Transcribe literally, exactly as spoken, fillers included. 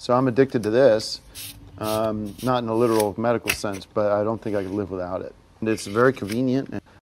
So I'm addicted to this, um, not in a literal medical sense, but I don't think I could live without it. And it's very convenient.